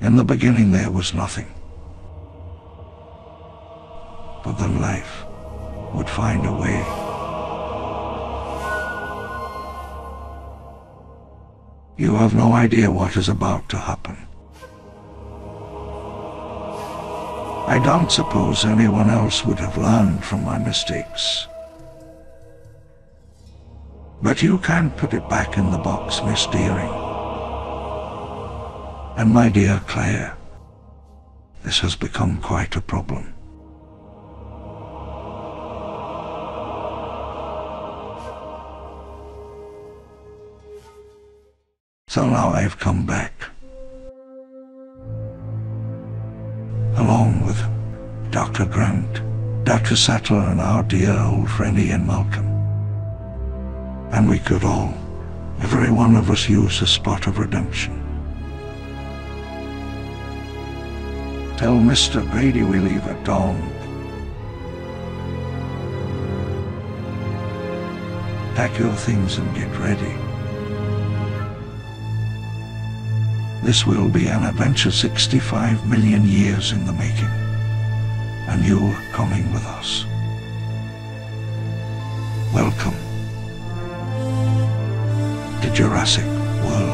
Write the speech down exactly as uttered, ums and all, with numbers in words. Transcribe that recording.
In the beginning there was nothing. But then life would find a way. You have no idea what is about to happen. I don't suppose anyone else would have learned from my mistakes. But you can put it back in the box, Miss Deering. And my dear Claire, this has become quite a problem. So now I've come back, along with Doctor Grant, Doctor Sattler and our dear old friend Ian Malcolm. And we could all, every one of us, use a spot of redemption. Tell Mister Brady we leave at dawn. Pack your things and get ready. This will be an adventure sixty-five million years in the making, and you're coming with us. Welcome to Jurassic World.